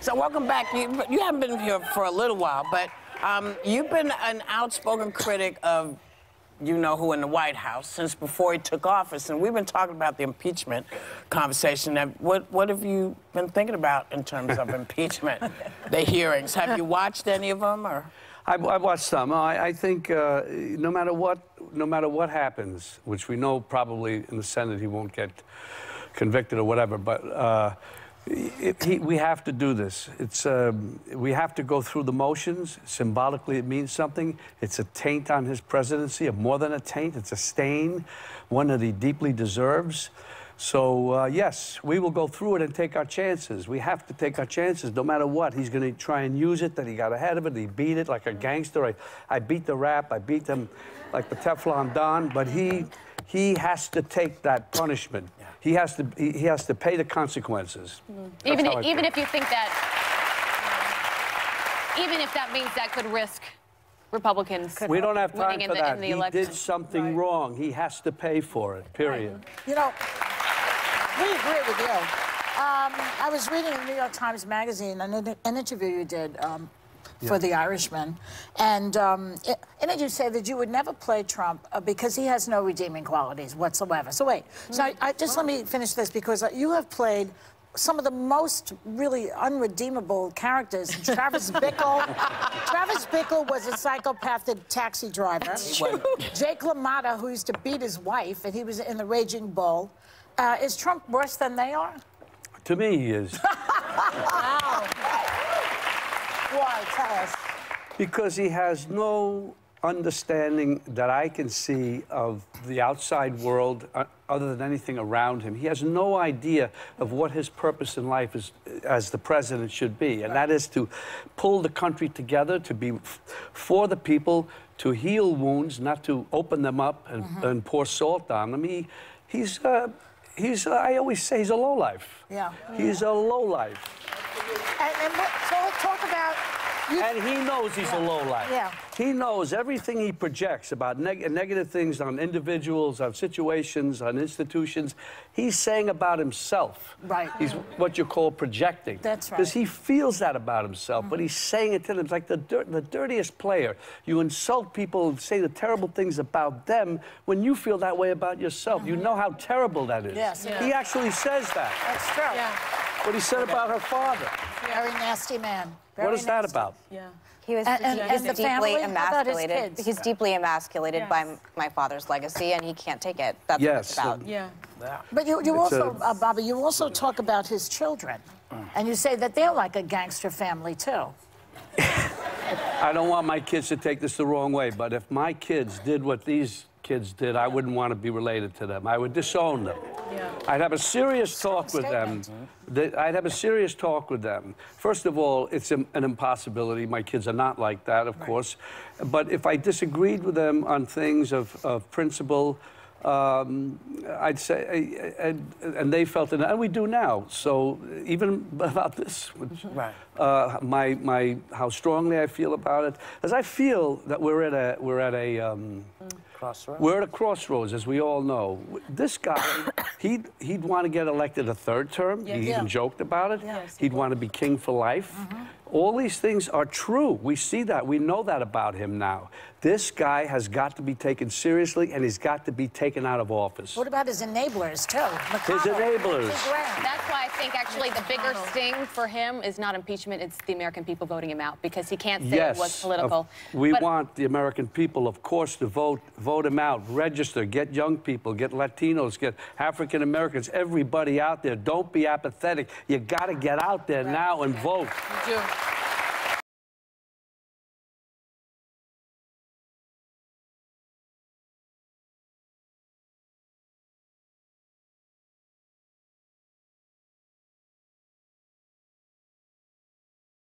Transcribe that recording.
So welcome back. You haven't been here for a little while, but you've been an outspoken critic of you-know-who in the White House since before he took office, and we've been talking about the impeachment conversation. What have you been thinking about in terms of impeachment, the hearings? Have you watched any of them? Or? I've watched some. I think no matter what happens, which we know probably in the Senate he won't get convicted or whatever, but we have to do this. It's we have to go through the motions. Symbolically, it means something. It's a taint on his presidency, more than a taint. It's a stain, one that he deeply deserves. So yes, we will go through it and take our chances. We have to take our chances, no matter what. He's going to try and use it that he got ahead of it. He beat it like a gangster. I beat the rap. I beat them like the Teflon Don. But he has to take that punishment. He has to pay the consequences. Even if you think that, even if that means that could risk Republicans. We don't have time for that. He did something wrong. He has to pay for it. Period. You know, we agree with you. I was reading in the New York Times Magazine an interview you did for The Irishman, and in it you say that you would never play Trump because he has no redeeming qualities whatsoever. So wait, so let me finish this, because you have played some of the most really unredeemable characters. Travis Bickle. Travis Bickle was a psychopathic taxi driver. Jake LaMotta, who used to beat his wife, and he was in the Raging Bull. Is Trump worse than they are? To me, he is. Wow. Why? Tell us. Because he has no understanding that I can see of the outside world other than anything around him. He has no idea of what his purpose in life is, as the president should be, and that is to pull the country together, to be for the people, to heal wounds, not to open them up and pour salt on them. He's I always say he's a lowlife. Yeah. He's a lowlife. So let's talk about... And he knows he's a lowlife. Yeah. He knows everything he projects about negative things on individuals, on situations, on institutions. He's saying about himself. Right. He's what you call projecting. That's right. Because he feels that about himself, but he's saying it to them. It's like the dirtiest player. You insult people and say the terrible things about them when you feel that way about yourself. You know how terrible that is. Yes. Yeah. He actually says that. That's true. Yeah. What he said about her father. Very nasty man. Very what is nasty. That about? Yeah. He was deeply emasculated. He's deeply emasculated by my father's legacy, and he can't take it. That's what it's about. Yeah. But you also, Bobby, you also talk about his children, and you say that they're like a gangster family, too. I don't want my kids to take this the wrong way, but if my kids did what these kids did, I wouldn't want to be related to them. I would disown them. Yeah. I'd have a serious talk with them. First of all, it's an impossibility. My kids are not like that, of course. But if I disagreed with them on things of principle, I'd say, and they felt it, and we do now. So even about this, how strongly I feel about it, as I feel that we're at a crossroads, as we all know. This guy, he'd want to get elected a third term. He even joked about it. Yes, he'd want to be king for life. All these things are true. We see that. We know that about him now. This guy has got to be taken seriously, and he's got to be taken out of office. What about his enablers, too? McConnell. His enablers. That's why I think, actually, the bigger sting for him is not impeachment. It's the American people voting him out, because he can't say it was political. We want the American people, of course, to vote him out, register, get young people, get Latinos, get African Americans, everybody out there. Don't be apathetic. You got to get out there now and vote. You do.